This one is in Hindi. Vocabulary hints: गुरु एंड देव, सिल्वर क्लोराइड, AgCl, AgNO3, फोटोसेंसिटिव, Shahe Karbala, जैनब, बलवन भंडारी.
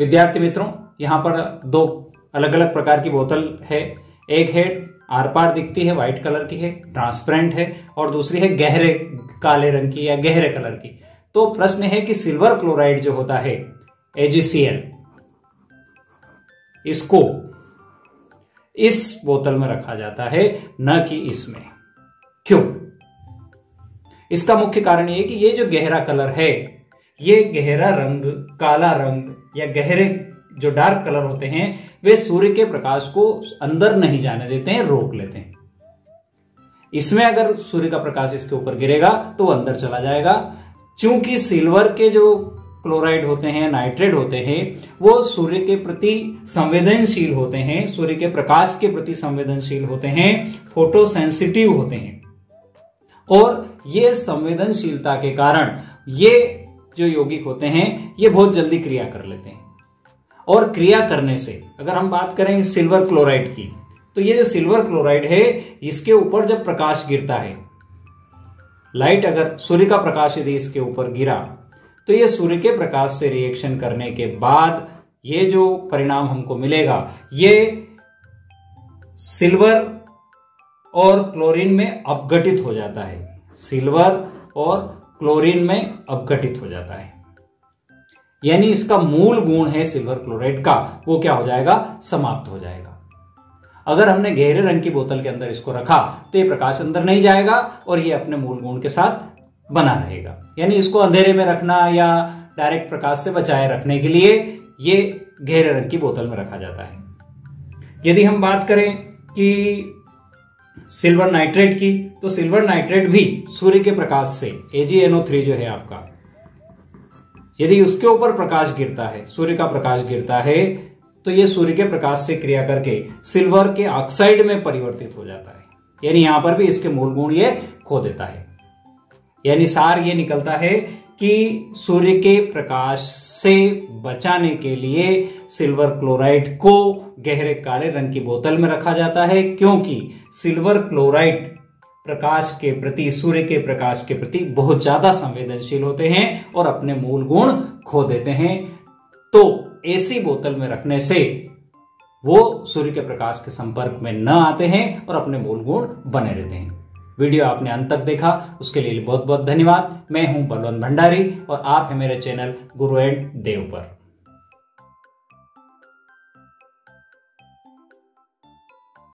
विद्यार्थी मित्रों, यहाँ पर दो अलग अलग प्रकार की बोतल है। एक है आर पार दिखती है, व्हाइट कलर की है, ट्रांसपेरेंट है, और दूसरी है गहरे काले रंग की या गहरे कलर की। तो प्रश्न है कि सिल्वर क्लोराइड जो होता है AgCl, इसको इस बोतल में रखा जाता है, न कि इसमें। क्यों? इसका मुख्य कारण यह कि ये जो गहरा कलर है, ये गहरा रंग, काला रंग या गहरे जो डार्क कलर होते हैं, वे सूर्य के प्रकाश को अंदर नहीं जाने देते हैं, रोक लेते हैं। इसमें अगर सूर्य का प्रकाश इसके ऊपर गिरेगा तो वो अंदर चला जाएगा। चूंकि सिल्वर के जो क्लोराइड होते हैं, नाइट्रेट होते हैं, वो सूर्य के प्रति संवेदनशील होते हैं, सूर्य के प्रकाश के प्रति संवेदनशील होते हैं, फोटोसेंसिटिव होते हैं, और ये संवेदनशीलता के कारण ये जो यौगिक होते हैं ये बहुत जल्दी क्रिया कर लेते हैं। और क्रिया करने से अगर हम बात करें सिल्वर क्लोराइड की, तो ये जो सिल्वर क्लोराइड है इसके ऊपर जब प्रकाश गिरता है, लाइट अगर सूर्य का प्रकाश यदि इसके ऊपर गिरा, तो ये सूर्य के प्रकाश से रिएक्शन करने के बाद ये जो परिणाम हमको मिलेगा, ये सिल्वर और क्लोरीन में अपघटित हो जाता है। सिल्वर और क्लोरीन में अपघटित हो जाता है, यानी इसका मूल गुण है सिल्वर क्लोराइड का, वो क्या हो जाएगा? समाप्त हो जाएगा। अगर हमने गहरे रंग की बोतल के अंदर इसको रखा तो ये प्रकाश अंदर नहीं जाएगा और ये अपने मूल गुण के साथ बना रहेगा। यानी इसको अंधेरे में रखना या डायरेक्ट प्रकाश से बचाए रखने के लिए ये गहरे रंग की बोतल में रखा जाता है। यदि हम बात करें कि सिल्वर नाइट्रेट की, तो सिल्वर नाइट्रेट भी सूर्य के प्रकाश से, AgNO3 जो है आपका, यदि उसके ऊपर प्रकाश गिरता है, सूर्य का प्रकाश गिरता है, तो ये सूर्य के प्रकाश से क्रिया करके सिल्वर के ऑक्साइड में परिवर्तित हो जाता है। यानी यहां पर भी इसके मूल गुण ये खो देता है। यानी सार ये निकलता है कि सूर्य के प्रकाश से बचाने के लिए सिल्वर क्लोराइड को गहरे काले रंग की बोतल में रखा जाता है, क्योंकि सिल्वर क्लोराइड प्रकाश के प्रति, सूर्य के प्रकाश के प्रति बहुत ज्यादा संवेदनशील होते हैं और अपने मूल गुण खो देते हैं। तो ऐसी बोतल में रखने से वो सूर्य के प्रकाश के संपर्क में न आते हैं और अपने मूल गुण बने रहते हैं। वीडियो आपने अंत तक देखा, उसके लिए बहुत बहुत धन्यवाद। मैं हूं बलवन भंडारी और आप हैं मेरे चैनल गुरु एंड देव पर।